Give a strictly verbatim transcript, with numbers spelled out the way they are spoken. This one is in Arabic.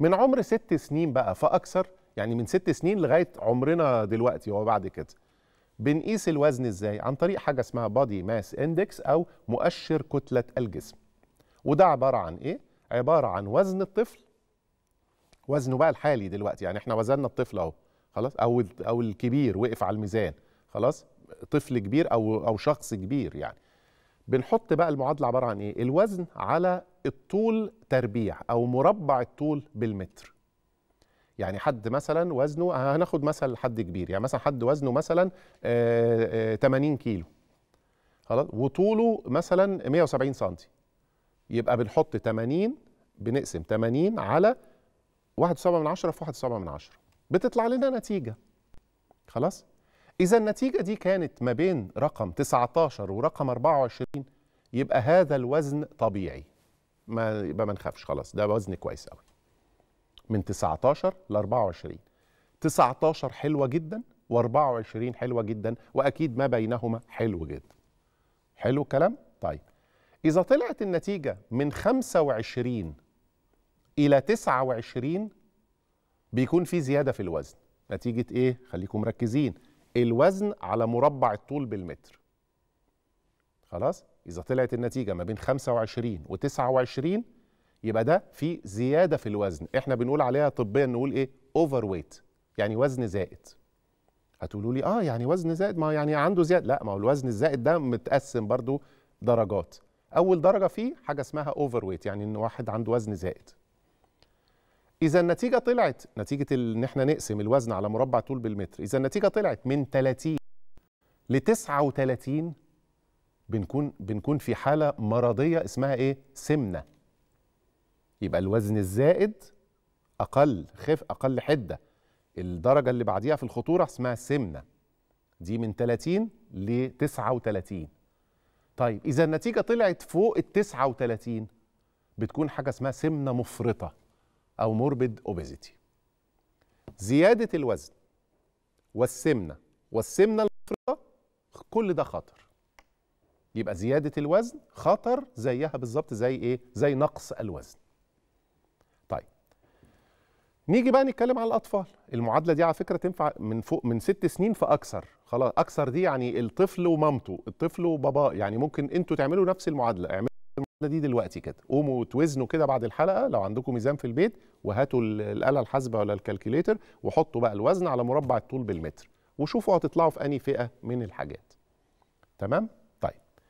من عمر ست سنين بقى فاكثر، يعني من ست سنين لغايه عمرنا دلوقتي وبعد كده، بنقيس الوزن ازاي؟ عن طريق حاجه اسمها بودي ماس اندكس او مؤشر كتله الجسم. وده عباره عن ايه؟ عباره عن وزن الطفل، وزنه بقى الحالي دلوقتي، يعني احنا وزننا الطفل اهو خلاص، او او الكبير وقف على الميزان خلاص، طفل كبير او او شخص كبير يعني. بنحط بقى المعادله عباره عن ايه؟ الوزن على الطول تربيع او مربع الطول بالمتر. يعني حد مثلا وزنه، هناخد مثلا حد كبير، يعني مثلا حد وزنه مثلا ثمانين كيلو خلاص، وطوله مثلا مية وسبعين سم، يبقى بنحط ثمانين، بنقسم ثمانين على واحد فاصلة سبعة في واحد فاصلة سبعة، بتطلع لنا نتيجه خلاص. إذا النتيجة دي كانت ما بين رقم تسعتاشر ورقم أربعة وعشرين، يبقى هذا الوزن طبيعي، ما يبقى ما نخافش خلاص، ده وزن كويس قوي. من تسعتاشر ل أربعة وعشرين، تسعتاشر حلوة جدا وأربعة وعشرين حلوة جدا، وأكيد ما بينهما حلو جدا. حلو الكلام؟ طيب إذا طلعت النتيجة من خمسة وعشرين إلى تسعة وعشرين بيكون في زيادة في الوزن. نتيجة إيه؟ خليكم مركزين، الوزن على مربع الطول بالمتر خلاص. إذا طلعت النتيجة ما بين خمسة وعشرين و تسعة وعشرين يبقى ده في زيادة في الوزن، إحنا بنقول عليها طبيا نقول إيه؟ أوفر ويت، يعني وزن زائد. هتقولوا لي آه يعني وزن زائد، ما يعني عنده زيادة، لا، ما هو الوزن الزائد ده متقسم برضو درجات. أول درجة فيه حاجة اسمها أوفر ويت، يعني إن واحد عنده وزن زائد. إذا النتيجة طلعت، نتيجة إن إحنا نقسم الوزن على مربع طول بالمتر، إذا النتيجة طلعت من ثلاثين ل تسعة وثلاثين بنكون بنكون في حالة مرضية اسمها إيه؟ سمنة. يبقى الوزن الزائد أقل خف أقل حدة، الدرجة اللي بعديها في الخطورة اسمها سمنة. دي من ثلاثين ل تسعة وثلاثين. طيب إذا النتيجة طلعت فوق ال تسعة وثلاثين بتكون حاجة اسمها سمنة مفرطة أو موربد اوبيزيتي. زيادة الوزن والسمنة والسمنة المفرطة كل ده خطر. يبقى زيادة الوزن خطر زيها بالظبط زي إيه؟ زي نقص الوزن. طيب نيجي بقى نتكلم على الأطفال، المعادلة دي على فكرة تنفع من فوق من ست سنين فأكثر، خلاص أكثر دي يعني الطفل ومامته، الطفل وباباه، يعني ممكن أنتوا تعملوا نفس المعادلة، اعملوا دي دلوقتي كده، قوموا توزنوا كده بعد الحلقه لو عندكم ميزان في البيت، وهاتوا الاله الحاسبه ولا الكالكوليتر وحطوا بقى الوزن على مربع الطول بالمتر، وشوفوا هتطلعوا في انهي فئه من الحاجات. تمام؟